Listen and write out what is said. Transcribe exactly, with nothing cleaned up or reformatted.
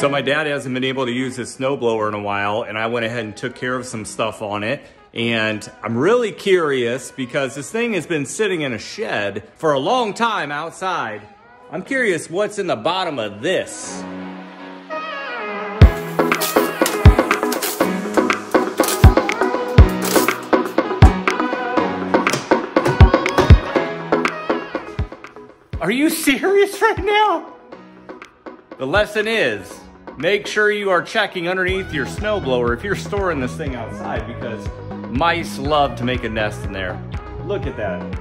So my dad hasn't been able to use his snowblower in a while, and I went ahead and took care of some stuff on it. And I'm really curious because this thing has been sitting in a shed for a long time outside. I'm curious what's in the bottom of this. Are you serious right now? The lesson is, make sure you are checking underneath your snowblower if you're storing this thing outside, because mice love to make a nest in there. Look at that.